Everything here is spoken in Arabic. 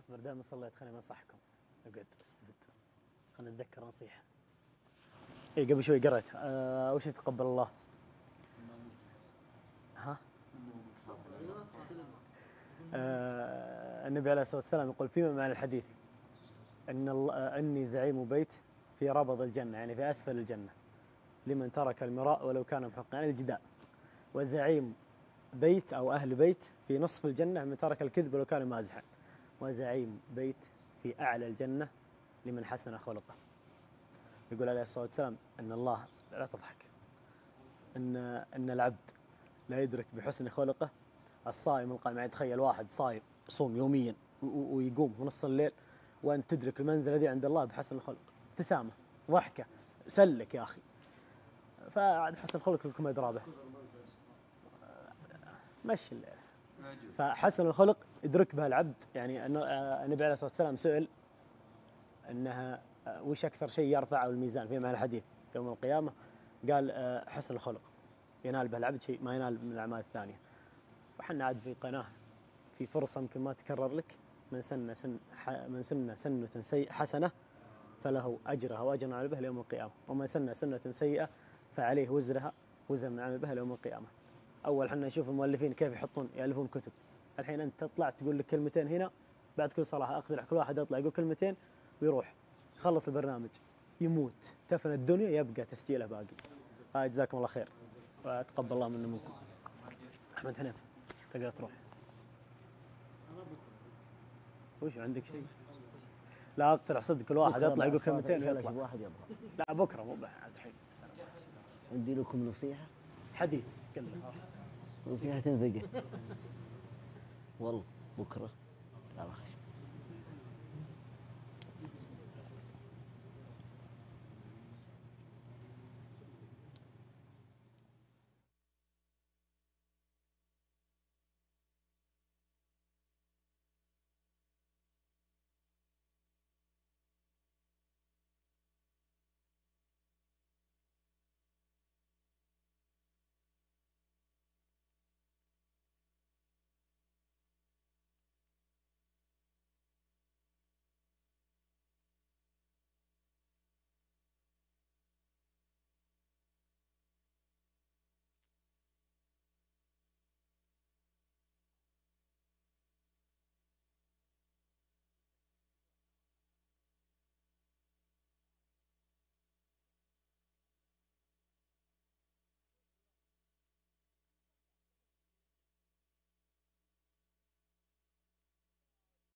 اصبر دائما ما صليت خليني انصحكم. اقعد استفدت. خليني اتذكر نصيحه. اي قبل شوي قريتها. اول شيء تقبل الله. ها؟ النبي عليه الصلاه والسلام يقول فيما معنى الحديث ان اني زعيم بيت في ربض الجنه، يعني في اسفل الجنه. لمن ترك المراء ولو كان محقا، يعني الجداء. وزعيم بيت او اهل بيت في نصف الجنه من ترك الكذب ولو كان مازحا. وزعيم بيت في اعلى الجنه لمن حسن خلقه. يقول عليه الصلاه والسلام ان الله لا تضحك ان العبد لا يدرك بحسن خلقه الصائم القائم. يعني تخيل واحد صائم يصوم يوميا ويقوم في نص الليل وانت تدرك المنزله ذي عند الله بحسن الخلق، ابتسامه، ضحكه، سلك يا اخي. فعاد حسن الخلق لكم ادرى به. مشي الليل. فحسن الخلق يدرك بها العبد. يعني النبي عليه الصلاه والسلام سئل انها وش اكثر شيء يرفعه الميزان في معنى الحديث يوم القيامه؟ قال حسن الخلق. ينال به العبد شيء ما ينال من الاعمال الثانيه. وحنا عاد في قناه في فرصه يمكن ما تكرر لك، من سن حسنه فله اجرها واجر على به يوم القيامه، ومن سن سنه سيئه فعليه وزرها وزر من عمل بها يوم القيامه. اول احنا نشوف المؤلفين كيف يالفون كتب. الحين انت تطلع تقول لك كلمتين هنا بعد كل صلاه، اقترح كل واحد يطلع يقول كلمتين ويروح يخلص البرنامج يموت تفنى الدنيا، يبقى تسجيله باقي. جزاكم الله خير وتقبل الله منا منكم. احمد حنيف تقدر تروح. وش عندك شيء؟ لا اقترح صدق كل واحد يطلع يقول كلمتين ويطلع. واحد يبغى. لا بكره مو الحين. عندي لكم نصيحه. حديث كله. نصيحة ثقيلة والله. بكرة لا خشب